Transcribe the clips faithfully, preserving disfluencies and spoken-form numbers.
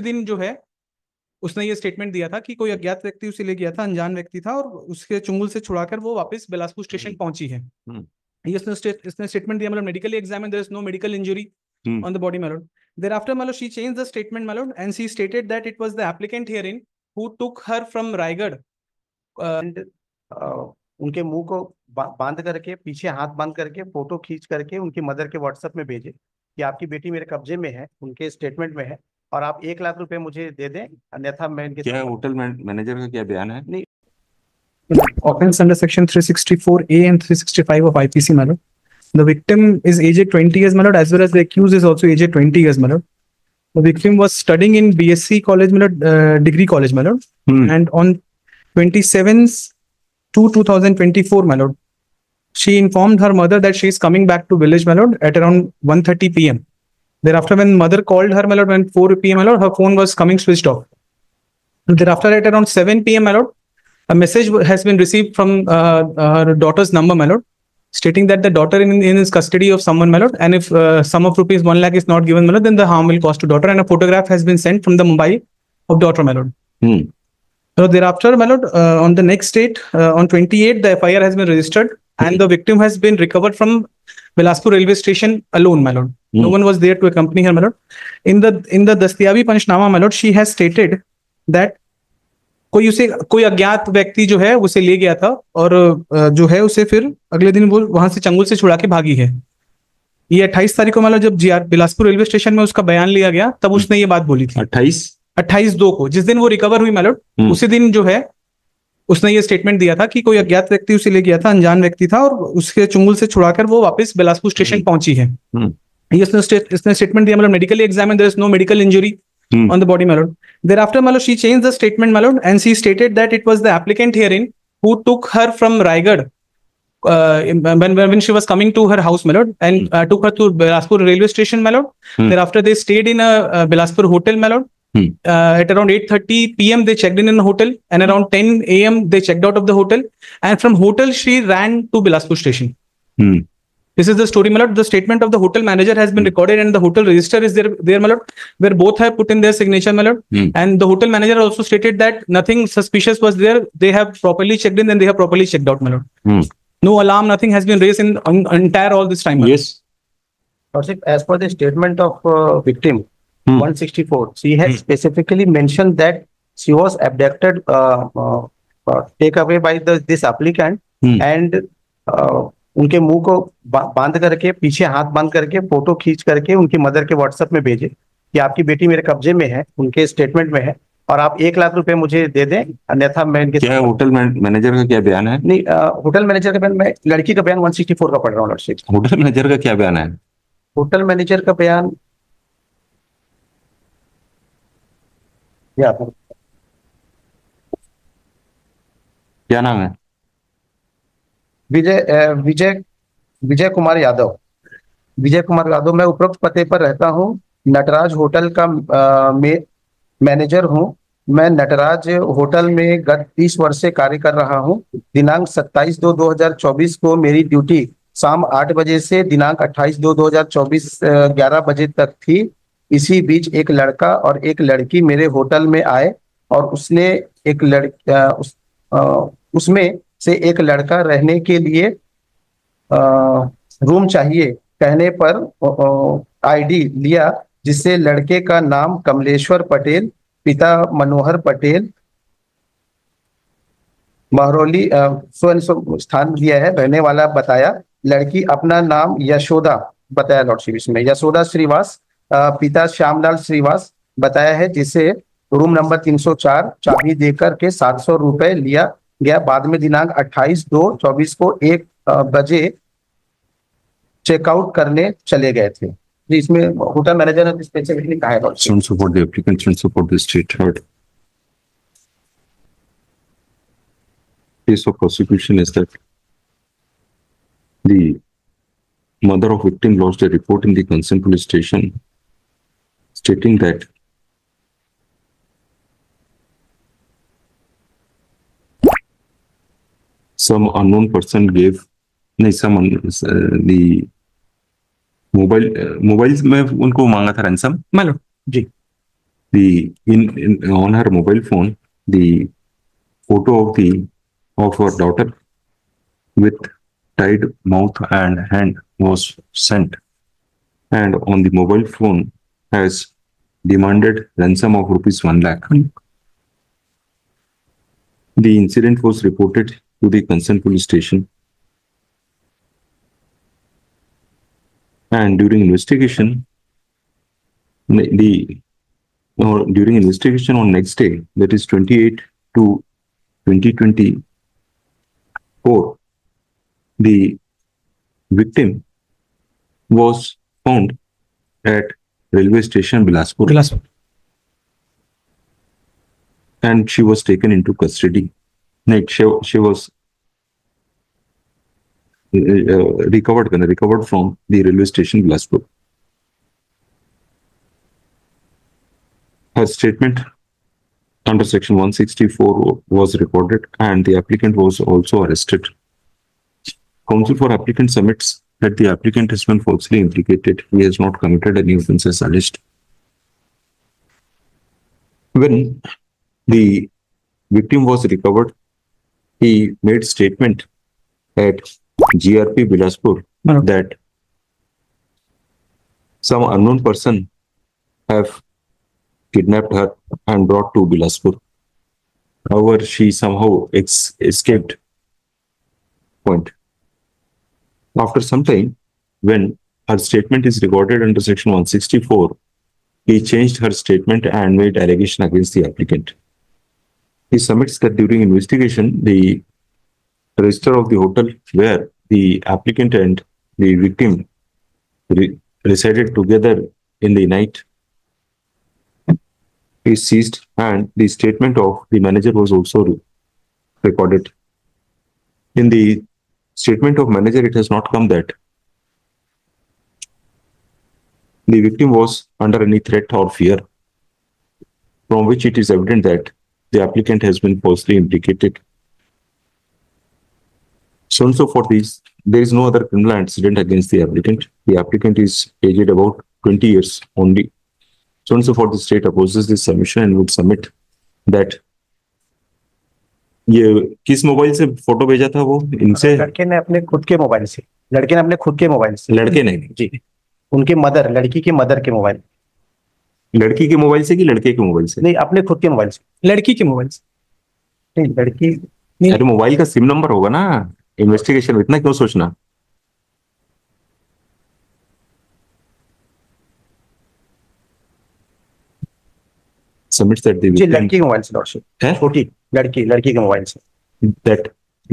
दिन जो है उसने ये स्टेटमेंट दिया था कि कोई अज्ञात व्यक्ति उसे ले गया था, अनजान व्यक्ति था, और उसके चुंगल से छुड़ाकर वो वापस बिलासपुर स्टेशन पहुंची है। ये इसने इसने स्टेटमेंट दिया, मतलब medically examine, there is no medical injury on the body my lord. Thereafter my lord she changed the statement my lord and she stated that it was the applicant herein who took her from Raigarh. उनके मुंह को बांध करके, पीछे हाथ बांध करके photo खींच करके उनकी मदर के व्हाट्सएप में भेजे कि आपकी बेटी मेरे कब्जे में है, उनके स्टेटमेंट में है, और आप एक लाख रुपए मुझे दे दें अन्यथा मैं इनके। क्या होटल मैनेजर का क्या बयान है? नहीं, offense under section three sixty-four A and three sixty-five of I P C, my lord. The victim is aged twenty years, my lord, as well as the accused is also aged twenty years, my lord. The victim was studying in B S C college, my lord, uh, degree college, my lord. Hmm. And on twenty-seventh to two thousand twenty-four, my lord, she informed her mother that she is coming back to village, my lord, at around one thirty P M Thereafter, when mother called her, my lord, when four P M, my lord, her phone was coming switched off. Thereafter, at around seven P M, my lord, a message has been received from uh, her daughter's number, my lord, stating that the daughter in, in is custody of someone, my lord, and if uh, sum of rupees one lakh is not given, my lord, then the harm will cause to daughter. And a photograph has been sent from the Mumbai of daughter, my lord. Hmm. So thereafter, my lord, uh, on the next date, uh, on twenty-eighth, the F I R has been registered, and hmm. the victim has been recovered from Bilaspur railway station alone, my lord. Hmm. No one was there to accompany her, my lord. In the in the Dastyabi Panchnama, my lord, she has stated that कोई उसे कोई अज्ञात व्यक्ति जो है उसे ले गया था और जो है उसे फिर अगले दिन वो वहां से चंगुल से छुड़ा के भागी है। ये अट्ठाईस तारीख को मतलब जब जीआर बिलासपुर रेलवे स्टेशन में उसका बयान लिया गया तब उसने ये बात बोली थी। अट्ठाईस दो को जिस दिन वो रिकवर हुई मैलोड उसी दिन जो है उसने ये स्टेटमेंट दिया था कि कोई अज्ञात व्यक्ति उसे ले गया था, अनजान व्यक्ति था, और उसके चुंगुल से छुड़ाकर वो वापस बिलासपुर स्टेशन पहुंची है। ये इसने स्टेटमेंट दिया, मतलब medically examine, there is no medical injury on the body, my lord. Thereafter, my lord, she changed the statement, my lord, and she stated that it was the applicant herein who took her from Raigarh uh, when when she was coming to her house, my lord, and uh, took her to Bilaspur railway station, my lord. Hmm. Thereafter, they stayed in a uh, Bilaspur hotel, my lord. Hmm. Uh, at around eight thirty P M, they checked in in a hotel, and around ten A M, they checked out of the hotel. And from hotel, she ran to Bilaspur station. Hmm. This is the story, my lord. The statement of the hotel manager has been mm. recorded, and the hotel register is there, there, my lord, where both have put in their signature, my lord. Mm. And the hotel manager also stated that nothing suspicious was there. They have properly checked in, and they have properly checked out, my lord. Mm. No alarm, nothing has been raised in un, entire all this time, my lord. Yes. As per the statement of uh, victim mm. one sixty-four, she has mm. specifically mentioned that she was abducted, uh, uh, uh, take away by the, this applicant, mm. and. Uh, उनके मुंह को बांध करके, पीछे हाथ बांध करके photo खींच करके उनकी मदर के व्हाट्सएप में भेजे कि आपकी बेटी मेरे कब्जे में है, उनके स्टेटमेंट में है, और आप एक लाख रुपए मुझे दे दें अन्यथा मैं इनके। क्या होटल मैनेजर का क्या बयान है? नहीं, आ, होटल मैनेजर का बयान, मैं लड़की का बयान एक सौ चौंसठ का पढ़ रहा हूँ। होटल मैनेजर का क्या बयान है? होटल मैनेजर का बयान क्या, क्या नाम है? विजय विजय विजय कुमार यादव। विजय कुमार यादव, मैं उपरोक्त पते पर रहता हूं, नटराज होटल का आ, मैं मैनेजर हूं। मैं नटराज होटल में गत तीस वर्ष से कार्य कर रहा हूं। दिनांक सत्ताईस दो दो हजार चौबीस को मेरी ड्यूटी शाम आठ बजे से दिनांक अट्ठाईस दो दो हजार चौबीस ग्यारह बजे तक थी। इसी बीच एक लड़का और एक लड़की मेरे होटल में आए और उसने एक लड़की उस, उसमें से एक लड़का रहने के लिए आ, रूम चाहिए कहने पर आईडी लिया, जिससे लड़के का नाम कमलेश्वर पटेल, पिता मनोहर पटेल, महरौली स्थान दिया है, रहने वाला बताया। लड़की अपना नाम यशोदा बताया लॉर्ड शिव, इसमें यशोदा श्रीवास्तव, पिता श्यामलाल श्रीवास्तव बताया है, जिसे रूम नंबर तीन सौ चार चाबी देकर के सात सौ रुपये लिया गया। बाद में दिनांक अट्ठाईस दो चौबीस को एक बजे चेकआउट करने चले गए थे। इसमें होटल मैनेजर ने स्पेसिफिकली कहा है सुन support the applicant soon support the state heard case of prosecution is that the mother of victim lost a report in the concern police station stating that some unknown person gave nahi some uh, the mobile uh, mobiles mein unko manga tha ransom, my lord ji, the in, in on her mobile phone the photo of the of her daughter with tied mouth and hand was sent, and on the mobile phone has demanded ransom of rupees one lakh. The incident was reported to the concerned police station, and during investigation, the or during investigation on next day, that is twenty-eight to twenty twenty-four, the victim was found at railway station Bilaspur, Bilaspur, and she was taken into custody. Next, she, she was uh, recovered, recovered from the railway station Bilaspur. Her statement under section one sixty-four was recorded, and the applicant was also arrested. Counsel for applicant submits that the applicant has been falsely implicated. He has not committed any offence as alleged. When the victim was recovered, he made statement at G R P Bilaspur okay. that some unknown person have kidnapped her and brought to Bilaspur. However, she somehow ex escaped. Point. After some time, when her statement is recorded under section one sixty-four, he changed her statement and made allegation against the applicant. He submits that during investigation, the register of the hotel where the applicant and the victim re resided together in the night is seized, and the statement of the manager was also recorded. In the statement of manager, it has not come that the victim was under any threat or fear, from which it is evident that the applicant has been falsely implicated. So and so forth. These, there is no other criminal incident against the applicant. The applicant is aged about twenty years only. So and so forth. The state opposes this submission and would submit that ये किस mobile से photo भेजा था वो इनसे लड़के ने अपने खुद के मोबाइल से लड़के ने अपने खुद के मोबाइल से लड़के नहीं जी उनके मदर लड़की के मदर के मोबाइल लड़की के मोबाइल से कि लड़के के मोबाइल से नहीं अपने खुद के मोबाइल से लड़की के मोबाइल से नहीं लड़की नहीं अरे मोबाइल का सिम नंबर होगा ना इन्वेस्टिगेशन में इतना क्यों सोचना submits that the victim छोटी लड़की लड़की के मोबाइल से that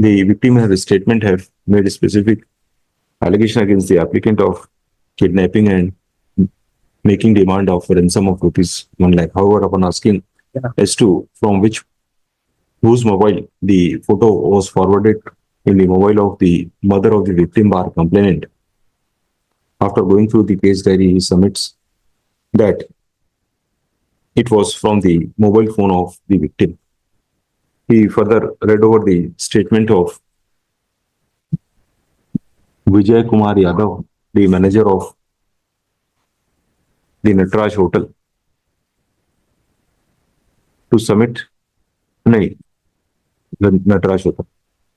the victim has a statement have made a specific allegation against the applicant of kidnapping and making demand of ransom of rupees one lakh. However, upon asking yeah. as to from which whose mobile the photo was forwarded in the mobile of the mother of the victim or complainant, after going through the case diary, he submits that it was from the mobile phone of the victim. He further read over the statement of Vijay Kumar Yadav, the manager of the Nataraj Hotel, to submit. No, the Nataraj Hotel.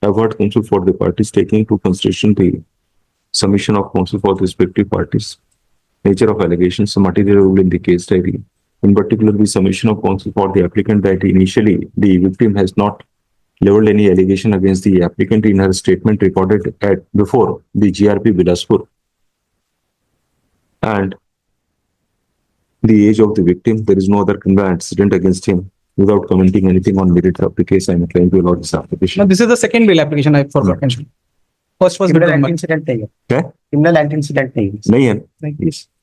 I have heard counsel for the parties taking into consideration the submission of counsel for the respective parties, nature of allegations, material rule in the case diary. In particular, the submission of counsel for the applicant that initially the victim has not leveled any allegation against the applicant in her statement recorded at before the G R P Bilaspur, and the age of the victim. There is no other criminal incident against him. Without commenting anything on merits of the case, I am inclined to allow this application. Now, this is the second bail application. I forgot. No. First was criminal incident. Criminal incident. No.